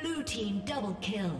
Blue team double kill.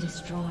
Destroyed.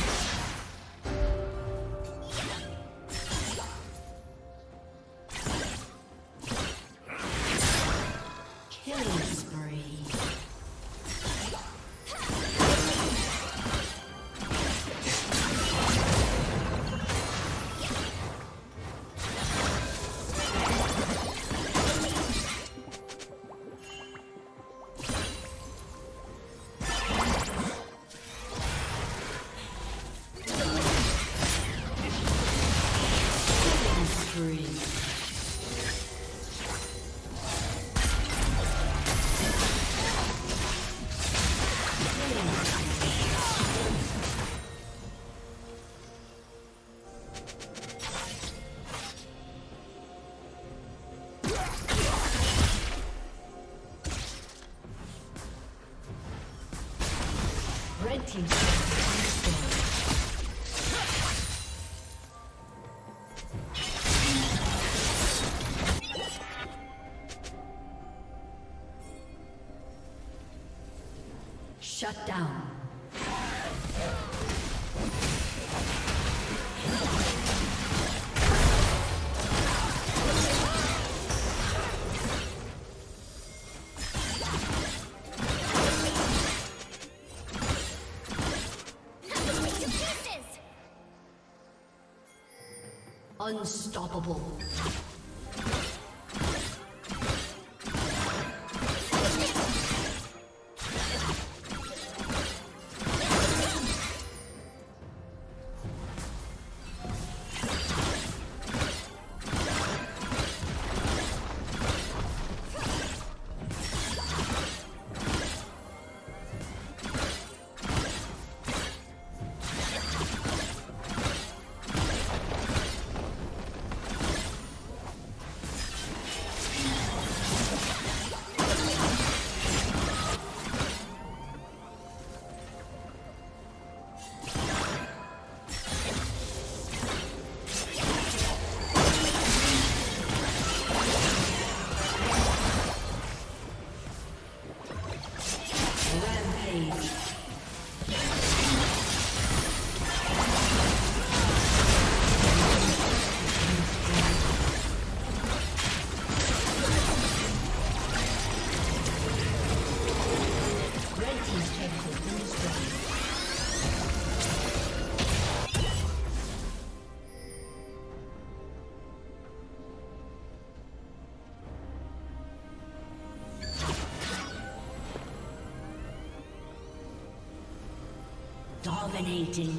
Shut down. Unstoppable. Dominating.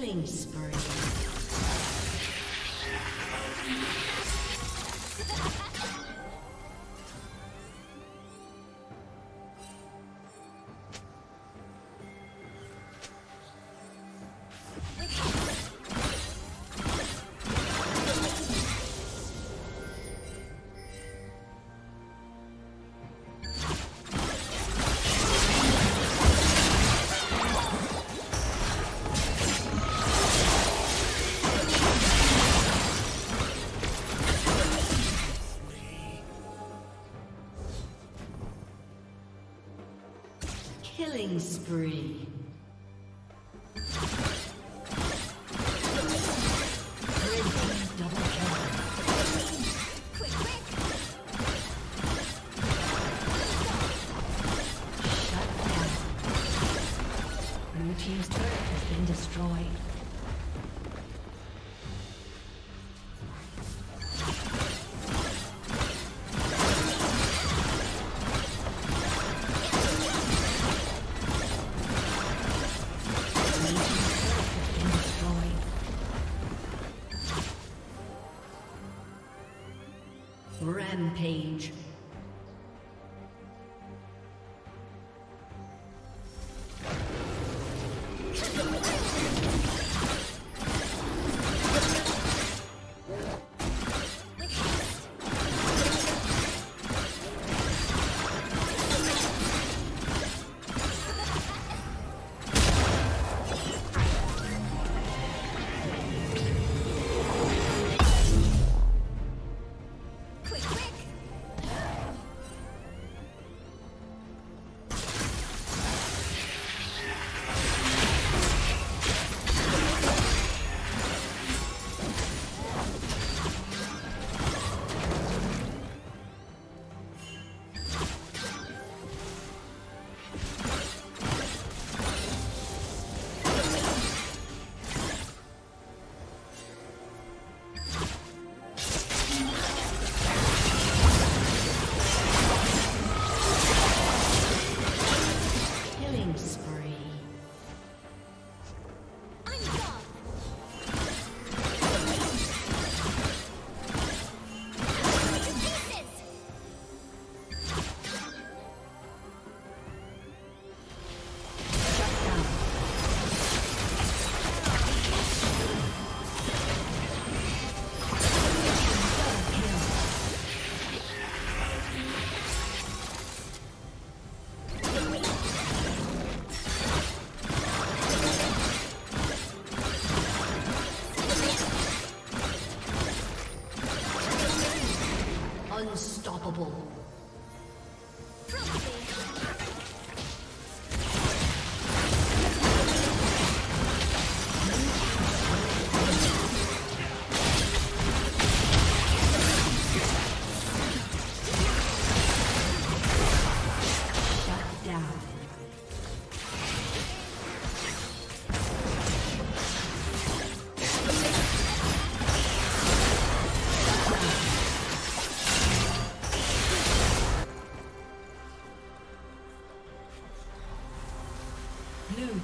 Killing spree. Killing spree. Rampage. Unstoppable.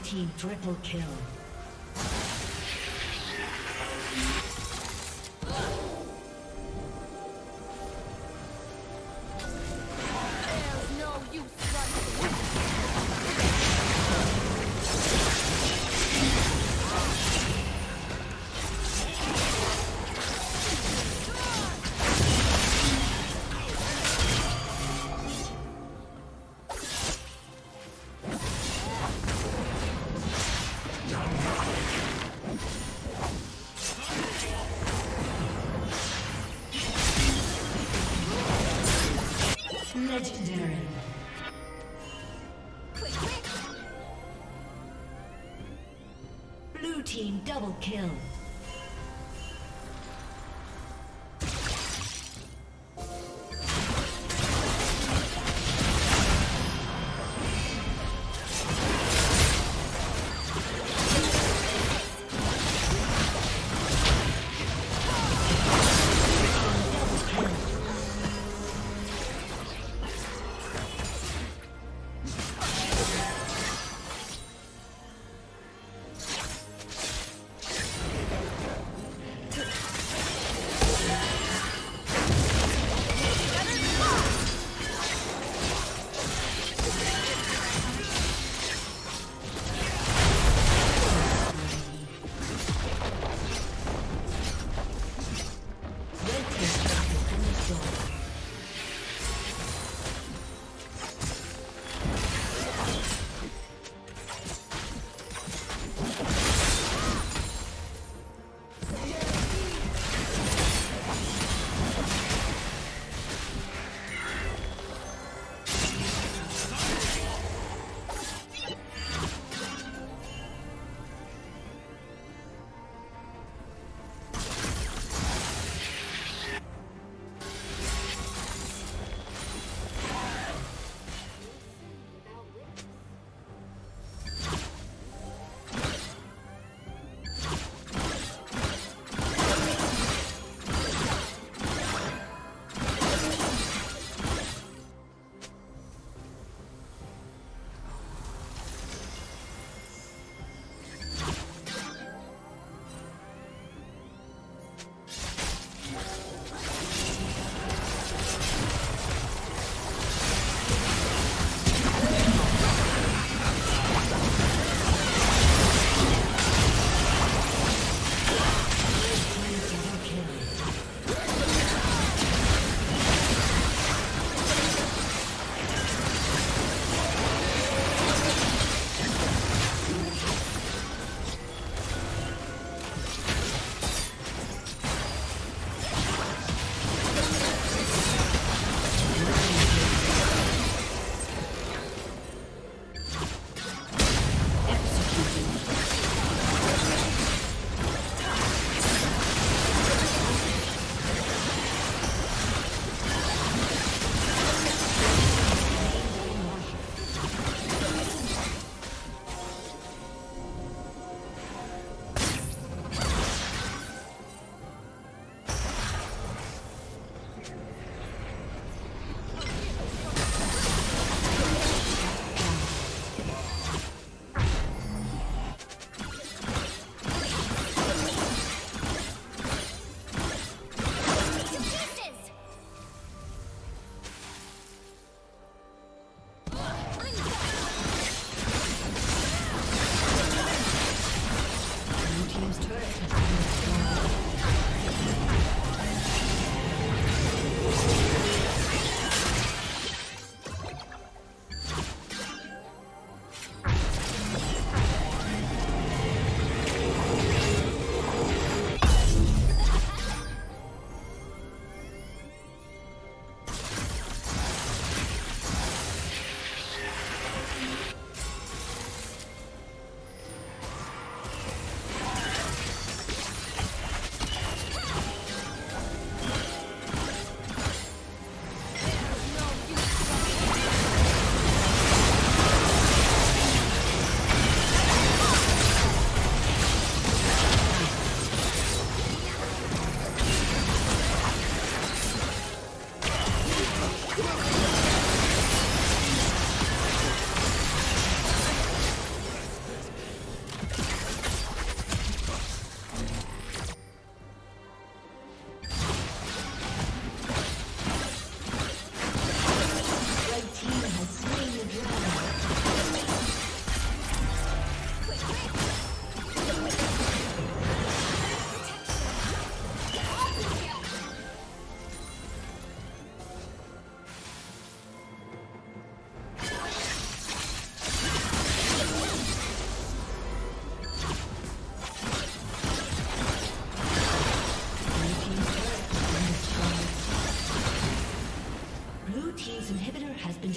Team triple kill. Legendary. Quick, quick. Blue team double kill.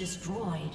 destroyed.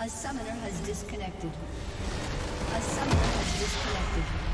A summoner has disconnected.